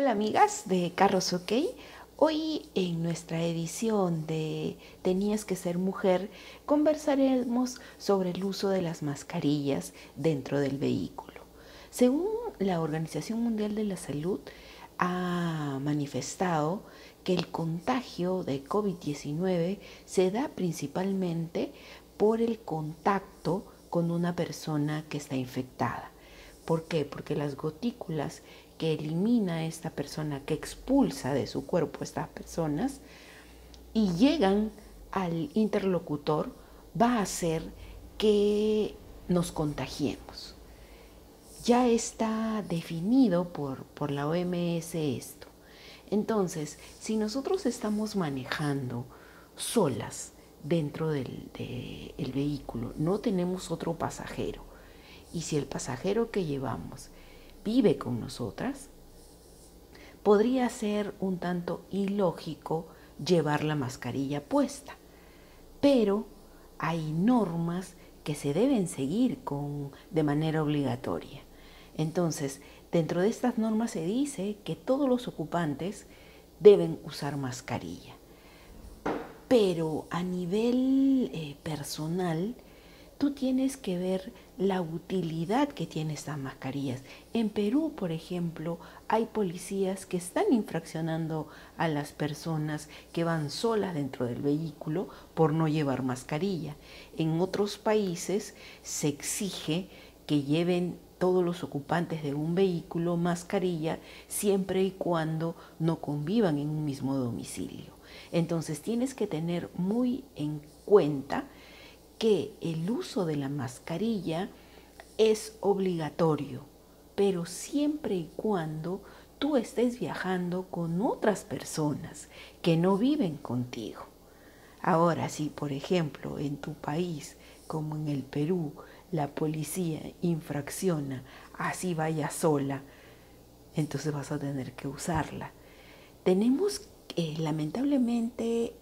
Hola amigas de Carros OK. Hoy en nuestra edición de Tenías que ser mujer conversaremos sobre el uso de las mascarillas dentro del vehículo. Según la Organización Mundial de la Salud, ha manifestado que el contagio de COVID-19 se da principalmente por el contacto con una persona que está infectada. ¿Por qué? Porque las gotículas que elimina esta persona, que expulsa de su cuerpo estas personas y llegan al interlocutor, va a hacer que nos contagiemos. Ya está definido por la OMS esto. Entonces, si nosotros estamos manejando solas dentro del vehículo, no tenemos otro pasajero, y si el pasajero que llevamos vive con nosotras, podría ser un tanto ilógico llevar la mascarilla puesta. Pero hay normas que se deben seguir de manera obligatoria. Entonces, dentro de estas normas se dice que todos los ocupantes deben usar mascarilla. Pero a nivel personal, tú tienes que ver la utilidad que tienen estas mascarillas. En Perú, por ejemplo, hay policías que están infraccionando a las personas que van solas dentro del vehículo por no llevar mascarilla. En otros países se exige que lleven todos los ocupantes de un vehículo mascarilla siempre y cuando no convivan en un mismo domicilio. Entonces tienes que tener muy en cuenta que el uso de la mascarilla es obligatorio, pero siempre y cuando tú estés viajando con otras personas que no viven contigo. Ahora, si por ejemplo en tu país, como en el Perú, la policía infracciona, así vaya sola, entonces vas a tener que usarla. Tenemos, lamentablemente,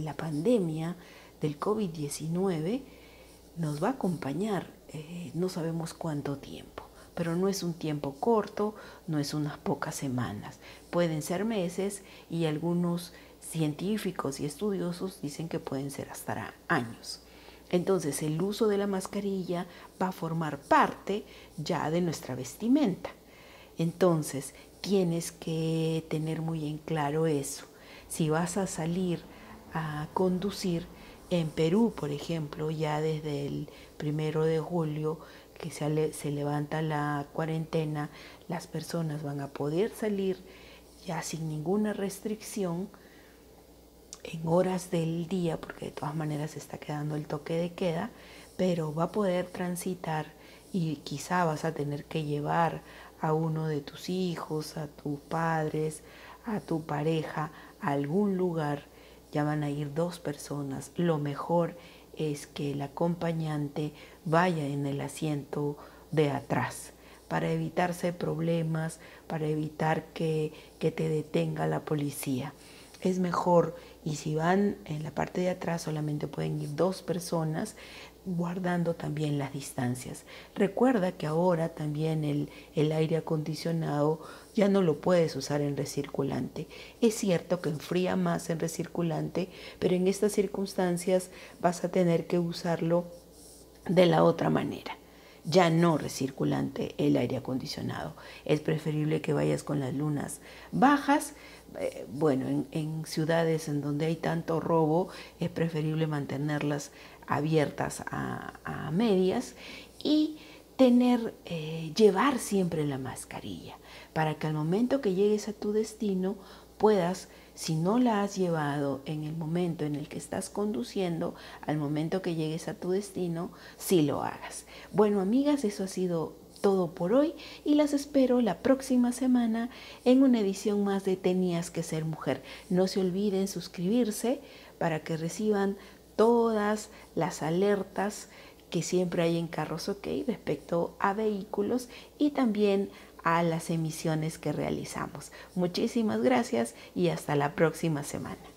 la pandemia del COVID-19 nos va a acompañar no sabemos cuánto tiempo, pero no es un tiempo corto, no es unas pocas semanas, pueden ser meses y algunos científicos y estudiosos dicen que pueden ser hasta años. Entonces el uso de la mascarilla va a formar parte ya de nuestra vestimenta. Entonces tienes que tener muy en claro eso. Si vas a salir a conducir, en Perú, por ejemplo, ya desde el 1 de julio que se levanta la cuarentena, las personas van a poder salir ya sin ninguna restricción en horas del día, porque de todas maneras está quedando el toque de queda, pero va a poder transitar y quizá vas a tener que llevar a uno de tus hijos, a tus padres, a tu pareja, a algún lugar. Ya van a ir 2 personas. Lo mejor es que el acompañante vaya en el asiento de atrás para evitarse problemas, para evitar que te detenga la policía. Es mejor, y si van en la parte de atrás solamente pueden ir 2 personas, guardando también las distancias. Recuerda que ahora también el aire acondicionado ya no lo puedes usar en recirculante. Es cierto que enfría más en recirculante, pero en estas circunstancias vas a tener que usarlo de la otra manera. Ya no recirculante el aire acondicionado. Es preferible que vayas con las lunas bajas. Bueno, en ciudades en donde hay tanto robo es preferible mantenerlas abiertas a medias y llevar siempre la mascarilla para que al momento que llegues a tu destino puedas, si no la has llevado en el momento en el que estás conduciendo, al momento que llegues a tu destino, sí lo hagas. Bueno, amigas, eso ha sido todo por hoy y las espero la próxima semana en una edición más de Tenías que ser mujer. No se olviden suscribirse para que reciban todas las alertas que siempre hay en Carros OK respecto a vehículos y también a las emisiones que realizamos. Muchísimas gracias y hasta la próxima semana.